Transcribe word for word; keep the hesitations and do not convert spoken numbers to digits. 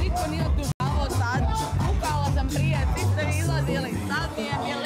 Niko nije odlužavao sad, kukala sam prije, svi ste izlazili, sad mi je bilo.